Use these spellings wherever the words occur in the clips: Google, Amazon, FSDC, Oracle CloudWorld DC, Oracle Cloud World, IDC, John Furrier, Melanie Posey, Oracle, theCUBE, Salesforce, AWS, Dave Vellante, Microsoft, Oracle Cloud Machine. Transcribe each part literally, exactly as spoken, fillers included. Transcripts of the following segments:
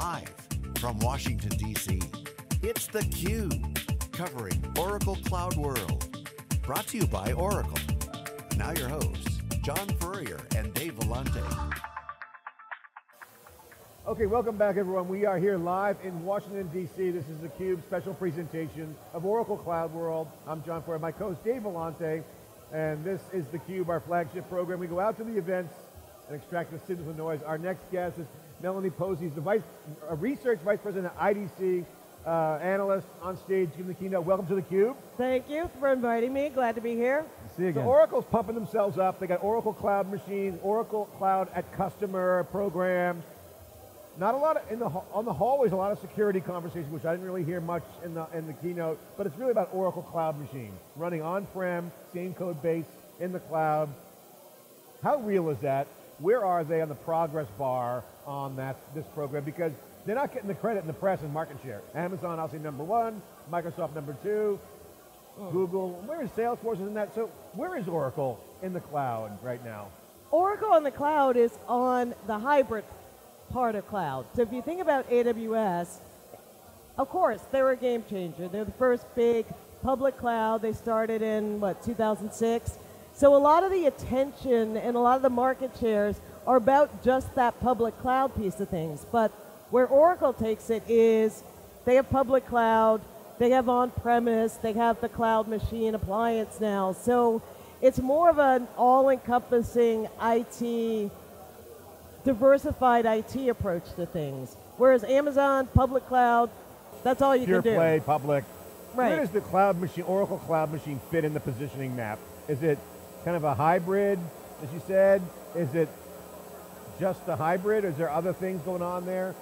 Live from Washington, D C, it's theCUBE, covering Oracle Cloud World. Brought to you by Oracle. Now your hosts, John Furrier and Dave Vellante. Okay, welcome back everyone. We are here live in Washington, D C. This is theCUBE special presentation of Oracle Cloud World. I'm John Furrier, my co-host Dave Vellante, and this is theCUBE, our flagship program. We go out to the events and extract the signal from noise. Our next guest is Melanie Posey's the vice, a research vice president at I D C, uh, analyst on stage giving the keynote. Welcome to theCUBE. Thank you for inviting me, glad to be here. See you again. So Oracle's pumping themselves up. They got Oracle Cloud Machine, Oracle Cloud at Customer programs. Not a lot of, in the, on the hallways, a lot of security conversations, which I didn't really hear much in the, in the keynote, but it's really about Oracle Cloud Machine, running on-prem, same code base, in the cloud. How real is that? Where are they on the progress bar on that, this program? Because they're not getting the credit in the press and market share. Amazon, I'll say number one, Microsoft number two, oh. Google, where is Salesforce in that? So where is Oracle in the cloud right now? Oracle in the cloud is on the hybrid part of cloud. So if you think about A W S, of course, they're a game changer. They're the first big public cloud. They started in, what, two thousand six? So a lot of the attention and a lot of the market shares are about just that public cloud piece of things. But where Oracle takes it is they have public cloud, they have on-premise, they have the cloud machine appliance now. So it's more of an all-encompassing I T, diversified I T approach to things. Whereas Amazon, public cloud, that's all you Pure can do. Pure play, public. Right. Where does the cloud machine, Oracle Cloud Machine fit in the positioning map? Is it kind of a hybrid, as you said? Is it just the hybrid? Is there other things going on there?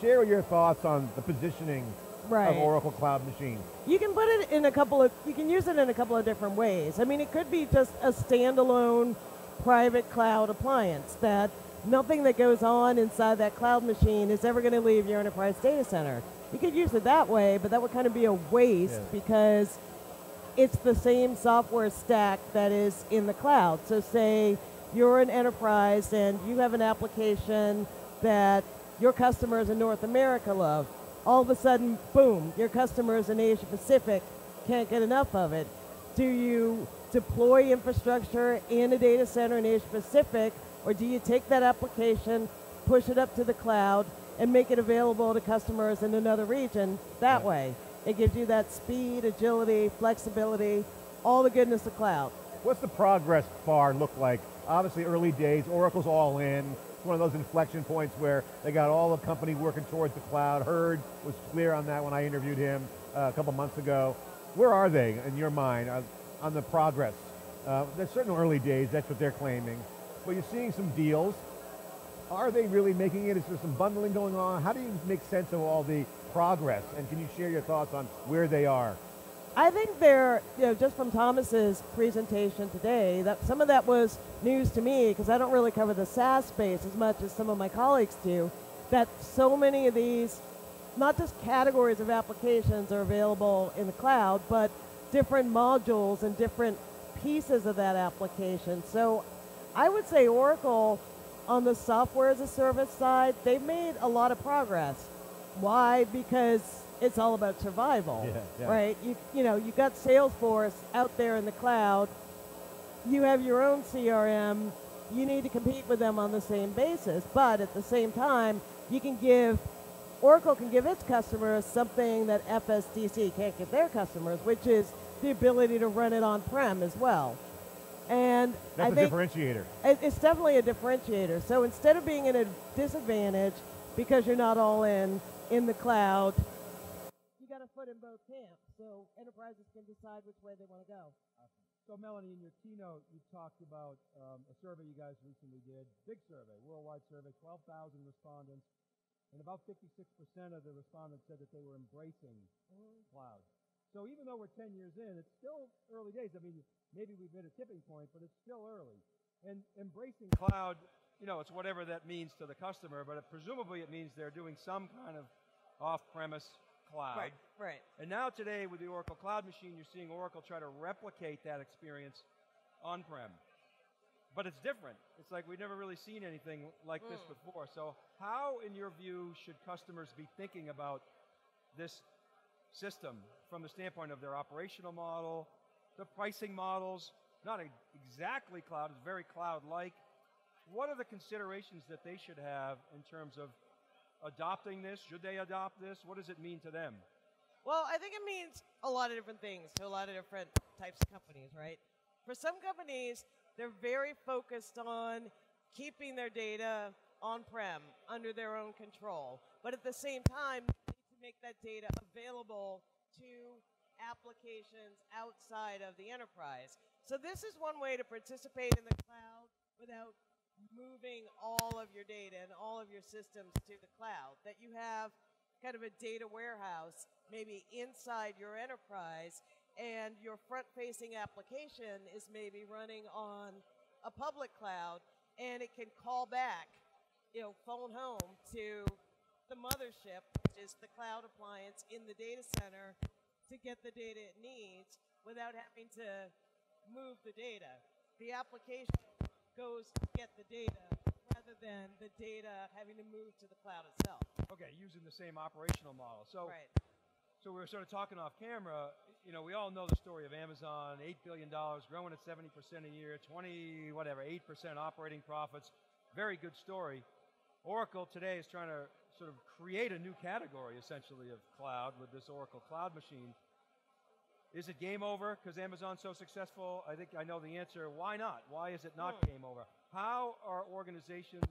Share your thoughts on the positioning right. of Oracle Cloud Machine. You can put it in a couple of, you can use it in a couple of different ways. I mean, it could be just a standalone private cloud appliance that nothing that goes on inside that cloud machine is ever going to leave your enterprise data center. You could use it that way, but that would kind of be a waste yeah. because it's the same software stack that is in the cloud. So say you're an enterprise and you have an application that your customers in North America love. All of a sudden, boom, your customers in Asia Pacific can't get enough of it. Do you deploy infrastructure in a data center in Asia Pacific, or do you take that application, push it up to the cloud, and make it available to customers in another region that yeah. way? It gives you that speed, agility, flexibility, all the goodness of cloud. What's the progress bar look like? Obviously early days, Oracle's all in. It's one of those inflection points where they got all the company working towards the cloud. Hurd was clear on that when I interviewed him uh, a couple months ago. Where are they, in your mind, uh, on the progress? Uh, there's certain early days, that's what they're claiming. But you're seeing some deals. Are they really making it? Is there some bundling going on? How do you make sense of all the progress? And can you share your thoughts on where they are? I think they're, you know, just from Thomas's presentation today, that some of that was news to me because I don't really cover the SaaS space as much as some of my colleagues do, that so many of these, not just categories of applications are available in the cloud, but different modules and different pieces of that application. So I would say Oracle, on the software as a service side, they've made a lot of progress. Why? Because it's all about survival, yeah, yeah. right? You, you know, you've got Salesforce out there in the cloud, you have your own C R M, you need to compete with them on the same basis, but at the same time, you can give, Oracle can give its customers something that F S D C can't give their customers, which is the ability to run it on-prem as well. And that's I think a differentiator. It's definitely a differentiator. So instead of being at a disadvantage because you're not all in in the cloud, you got a foot in both camps. So enterprises can decide which way they want to go. Awesome. So Melanie, in your keynote, you talked about um, a survey you guys recently did, big survey, worldwide survey, twelve thousand respondents, and about fifty-six percent of the respondents said that they were embracing mm-hmm. cloud. So even though we're ten years in, it's still early days. I mean, maybe we've hit a tipping point, but it's still early. And embracing cloud, you know, it's whatever that means to the customer, but it, presumably it means they're doing some kind of off-premise cloud. Right, right. And now today with the Oracle Cloud Machine, you're seeing Oracle try to replicate that experience on-prem. but it's different. It's like we've never really seen anything like mm. this before. So how, in your view, should customers be thinking about this system from the standpoint of their operational model, the pricing models, not exactly cloud, it's very cloud-like. What are the considerations that they should have in terms of adopting this? Should they adopt this? What does it mean to them? Well, I think it means a lot of different things to a lot of different types of companies, right? For some companies, they're very focused on keeping their data on-prem, under their own control. But at the same time, they need to make that data available to applications outside of the enterprise. So this is one way to participate in the cloud without moving all of your data and all of your systems to the cloud, that you have kind of a data warehouse maybe inside your enterprise, and your front-facing application is maybe running on a public cloud, and it can call back, you know, phone home to the mothership, which is the cloud appliance in the data center, to get the data it needs without having to move the data. The application goes to get the data rather than the data having to move to the cloud itself. Okay, using the same operational model. So, right. So we were sort of talking off camera, you know, we all know the story of Amazon, eight billion dollars, growing at seventy percent a year, twenty, whatever, eight percent operating profits, very good story. Oracle today is trying to sort of create a new category, essentially, of cloud with this Oracle Cloud Machine. Is it game over because Amazon's so successful? I think I know the answer. Why not? Why is it not game over? How are organizations,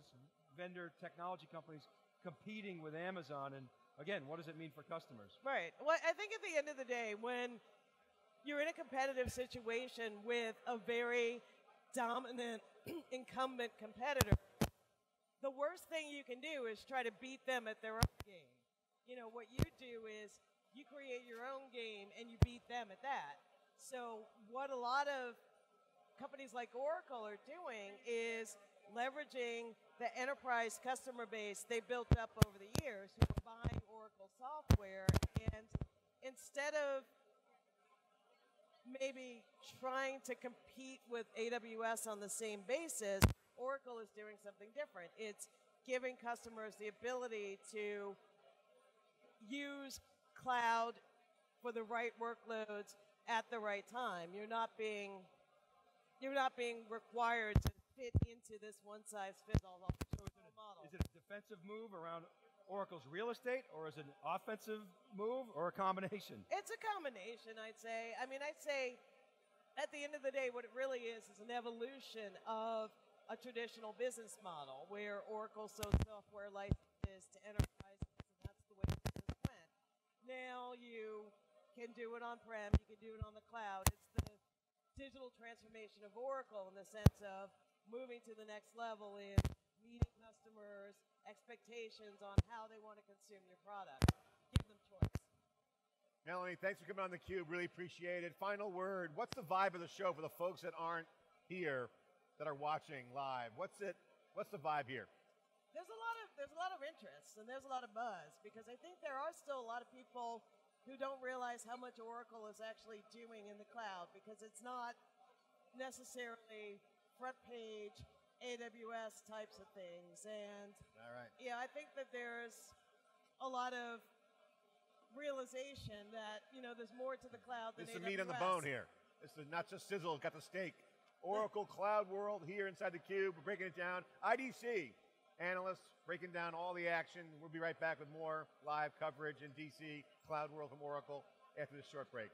vendor technology companies competing with Amazon? And again, what does it mean for customers? Right. Well, I think at the end of the day, when you're in a competitive situation with a very dominant incumbent competitor, the worst thing you can do is try to beat them at their own game. You know, what you do is you create your own game and you beat them at that. So what a lot of companies like Oracle are doing is leveraging the enterprise customer base they built up over the years who are buying Oracle software, and instead of maybe trying to compete with A W S on the same basis, Oracle is doing something different. It's giving customers the ability to use cloud for the right workloads at the right time. You're not being you're not being required to fit into this one-size-fits-all so model. Is it a defensive move around Oracle's real estate, or is it an offensive move, or a combination? It's a combination, I'd say. I mean, I'd say at the end of the day, what it really is is an evolution of a traditional business model where Oracle sold software licenses to enterprises, and that's the way business went. Now you can do it on-prem, you can do it on the cloud. It's the digital transformation of Oracle in the sense of moving to the next level in meeting customers' expectations on how they want to consume your product. Give them choice. Melanie, thanks for coming on theCUBE, really appreciate it. Final word, what's the vibe of the show for the folks that aren't here, that are watching live? What's it? What's the vibe here? There's a lot of there's a lot of interest and there's a lot of buzz, because I think there are still a lot of people who don't realize how much Oracle is actually doing in the cloud, because it's not necessarily front page A W S types of things. And all right. Yeah, I think that there's a lot of realization that, you know, there's more to the cloud than A W S. It's the meat on the bone here. It's not just sizzle, got the steak. Oracle Cloud World here inside theCUBE. We're breaking it down. I D C analysts breaking down all the action. We'll be right back with more live coverage in D C Cloud World from Oracle after this short break.